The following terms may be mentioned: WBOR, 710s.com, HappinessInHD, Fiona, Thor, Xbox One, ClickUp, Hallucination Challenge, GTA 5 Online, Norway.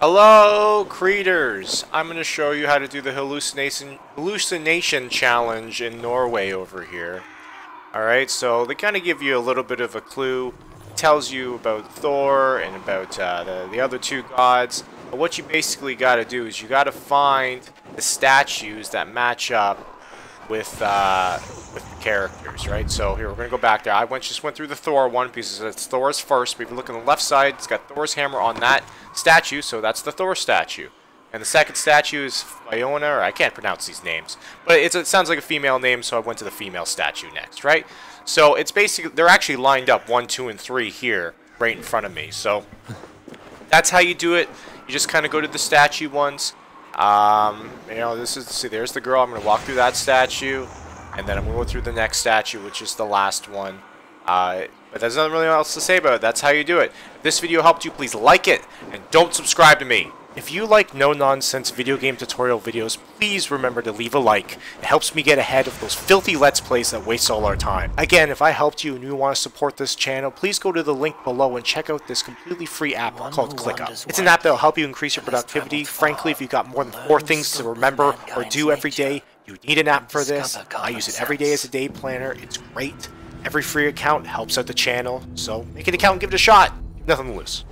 Hello, creators! I'm going to show you how to do the hallucination challenge in Norway over here. Alright, so they kind of give you a little bit of a clue. It tells you about Thor and about the other two gods. But what you basically got to do is you got to find the statues that match up with the characters, right? So here, we're going to go back there. I just went through the Thor one because it's Thor's first, but if you look on the left side, it's got Thor's hammer on that statue, so that's the Thor statue. And the second statue is Fiona, or I can't pronounce these names, but it sounds like a female name, so I went to the female statue next, right? So it's basically, they're actually lined up 1, 2, and 3 here, right in front of me. So that's how you do it. You just kind of go to the statue once. You know, see, there's the girl. I'm going to walk through that statue, and then I'm going to go through the next statue, which is the last one. But there's nothing really else to say about it. That's how you do it. If this video helped you, please like it, and don't subscribe to me. If you like no-nonsense video game tutorial videos, please remember to leave a like. It helps me get ahead of those filthy Let's Plays that waste all our time. Again, if I helped you and you want to support this channel, please go to the link below and check out this completely free app called ClickUp. It's an app that will help you increase your productivity. Frankly, if you've got more than 4 things to remember or do every day, you need an app for this. I use it every day as a day planner. It's great. Every free account helps out the channel, so make an account and give it a shot. Nothing to lose.